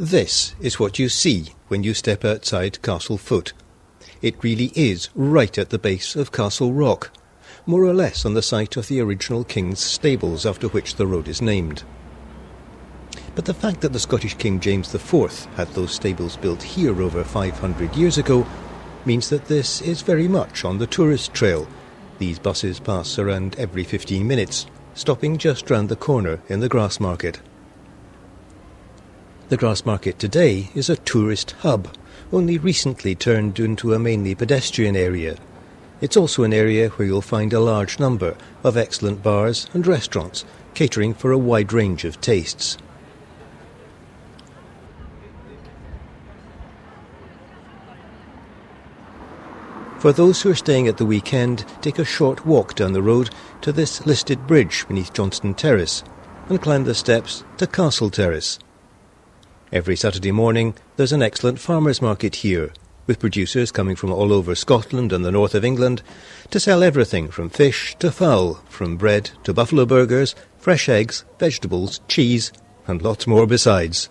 This is what you see when you step outside Castlefoot. It really is right at the base of Castle Rock, more or less on the site of the original king's stables after which the road is named. But the fact that the Scottish King James IV had those stables built here over 500 years ago means that this is very much on the tourist trail. These buses pass around every 15 minutes, stopping just round the corner in the Grassmarket. The Grassmarket today is a tourist hub, only recently turned into a mainly pedestrian area. It's also an area where you'll find a large number of excellent bars and restaurants, catering for a wide range of tastes. For those who are staying at the weekend, take a short walk down the road to this listed bridge beneath Johnston Terrace and climb the steps to Castle Terrace. Every Saturday morning there's an excellent farmers' market here, with producers coming from all over Scotland and the north of England to sell everything from fish to fowl, from bread to buffalo burgers, fresh eggs, vegetables, cheese and lots more besides.